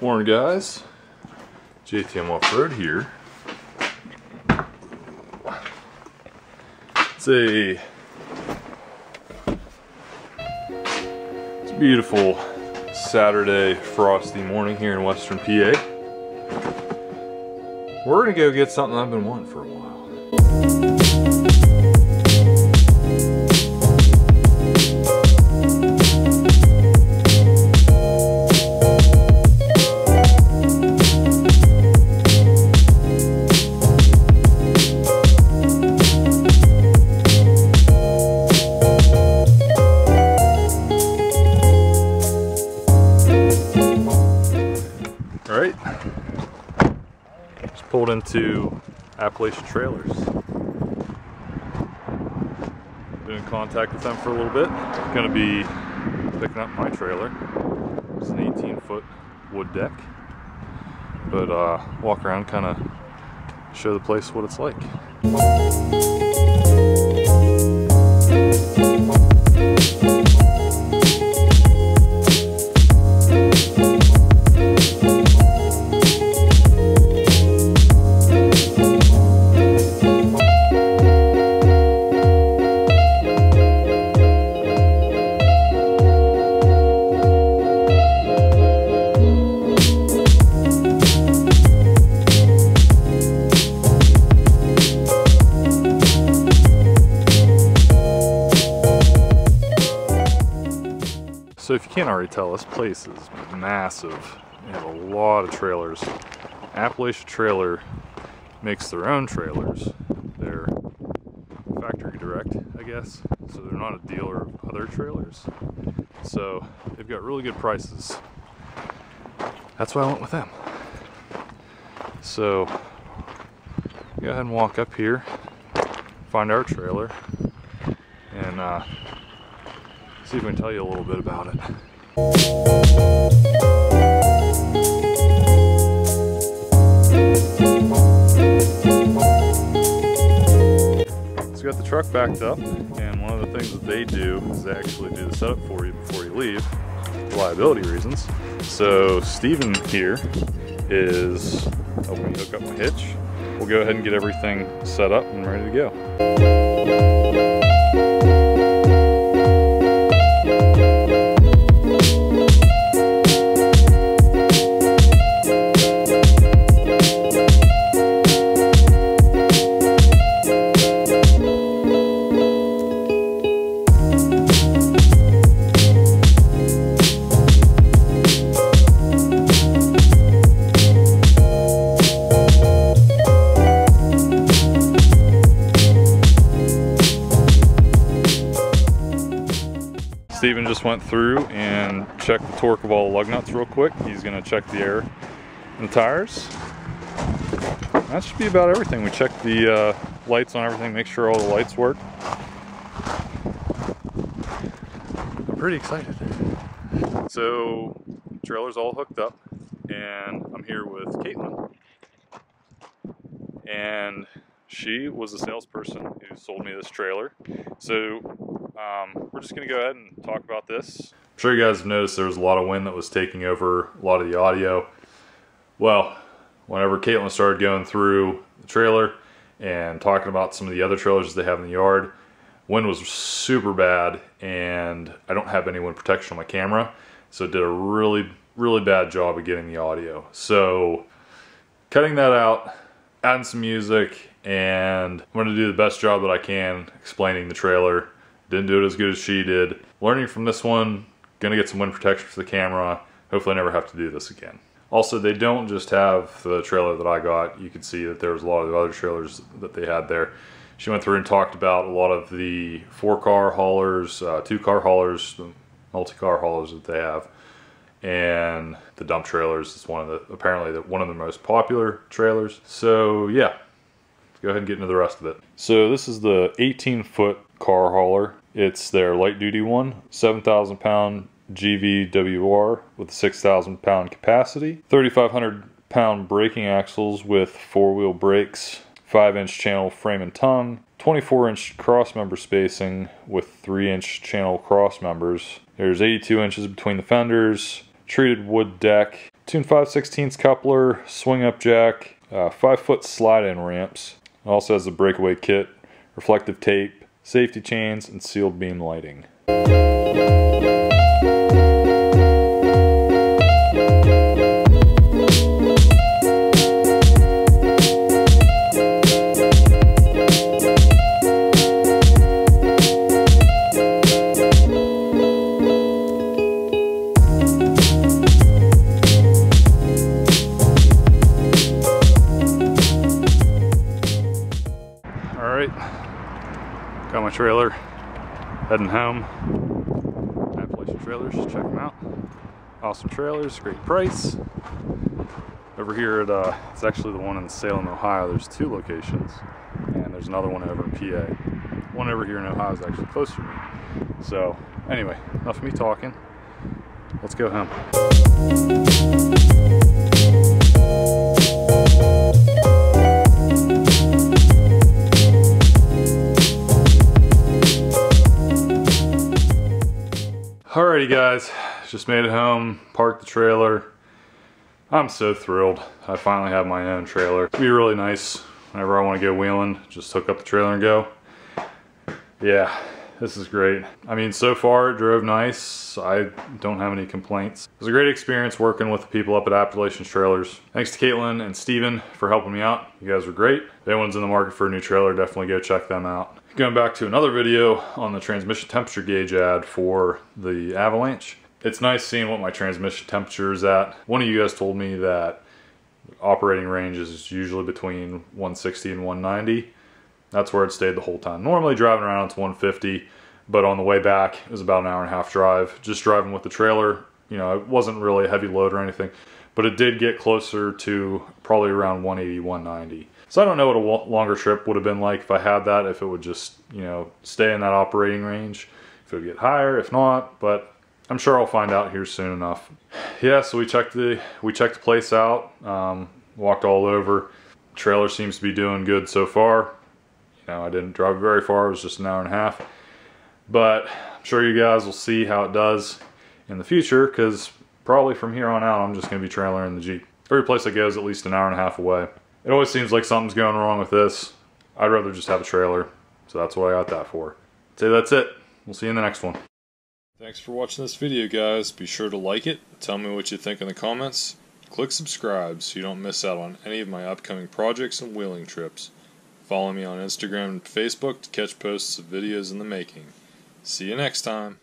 Morning guys, JTM Off Road here. It's a beautiful Saturday frosty morning here in Western PA. We're gonna go get something I've been wanting for a while. Pulled into Appalachian Trailers. Been in contact with them for a little bit. Gonna be picking up my trailer. It's an 18-foot wood deck, but walk around, kind of show the place what it's like. So if you can't already tell, this place is massive. They have a lot of trailers. Appalachian Trailer makes their own trailers. They're factory direct, I guess. So they're not a dealer of other trailers. So they've got really good prices. That's why I went with them. So go ahead and walk up here, find our trailer, and see if we can tell you a little bit about it. So we got the truck backed up, and one of the things that they do is they actually do the setup for you before you leave, for liability reasons. So Steven here is helping me hook up my hitch. We'll go ahead and get everything set up and ready to go. Steven just went through and checked the torque of all the lug nuts real quick. He's gonna check the air in the tires. That should be about everything. We checked the lights on everything, make sure all the lights work. I'm pretty excited. So, trailer's all hooked up, and I'm here with Caitlin. And she was the salesperson who sold me this trailer. So. We're just gonna go ahead and talk about this. I'm sure you guys have noticed there was a lot of wind that was taking over a lot of the audio. Well, whenever Caitlin started going through the trailer and talking about some of the other trailers they have in the yard, wind was super bad, and I don't have any wind protection on my camera, so it did a really bad job of getting the audio. So cutting that out, adding some music, and I'm gonna do the best job that I can explaining the trailer. Didn't do it as good as she did. Learning from this one, gonna get some wind protection for the camera. Hopefully I never have to do this again. Also, they don't just have the trailer that I got. You can see that there was a lot of the other trailers that they had there. She went through and talked about a lot of the 4-car haulers, 2-car haulers, the multi-car haulers that they have, and the dump trailers. It's one of the, apparently one of the most popular trailers. So yeah, let's go ahead and get into the rest of it. So this is the 18-foot car hauler. It's their light duty one, 7,000 pound GVWR with 6,000 pound capacity, 3,500 pound braking axles with 4-wheel brakes, 5-inch channel frame and tongue, 24-inch cross member spacing with 3-inch channel cross members. There's 82 inches between the fenders, treated wood deck, 2 5/16 coupler, swing up jack, 5-foot slide in ramps. It also has a breakaway kit, reflective tape, safety chains, and sealed beam lighting. Got my trailer, heading home. Appalachian Trailers, check them out. Awesome trailers, great price. Over here, at, it's actually the one in Salem, Ohio. There's 2 locations, and there's another one over in PA. One over here in Ohio is actually closer to me. So, anyway, enough of me talking. Let's go home. Alrighty guys, just made it home, parked the trailer. I'm so thrilled. I finally have my own trailer. It'd be really nice whenever I want to go wheeling, just hook up the trailer and go. Yeah, this is great. I mean, so far it drove nice. I don't have any complaints. It was a great experience working with the people up at Appalachian Trailers. Thanks to Caitlin and Steven for helping me out. You guys were great. If anyone's in the market for a new trailer, definitely go check them out. Going back to another video on the transmission temperature gauge ad for the Avalanche. It's nice seeing what my transmission temperature is at. One of you guys told me that operating range is usually between 160 and 190. That's where it stayed the whole time. Normally driving around it's 150, but on the way back it was about an hour and a half drive. Just driving with the trailer, you know, it wasn't really a heavy load or anything, but it did get closer to probably around 180, 190. So I don't know what a longer trip would have been like if I had that, if it would just, you know, stay in that operating range, if it would get higher, if not, but I'm sure I'll find out here soon enough. Yeah, so we checked the place out, walked all over. Trailer seems to be doing good so far. You know, I didn't drive very far, it was just an hour and a half. But I'm sure you guys will see how it does in the future, because probably from here on out I'm just going to be trailering the Jeep. Every place I go is at least an hour and a half away. It always seems like something's going wrong with this. I'd rather just have a trailer, so that's what I got that for. So that's it. We'll see you in the next one. Thanks for watching this video, guys. Be sure to like it, tell me what you think in the comments, click subscribe so you don't miss out on any of my upcoming projects and wheeling trips. Follow me on Instagram and Facebook to catch posts of videos in the making. See you next time.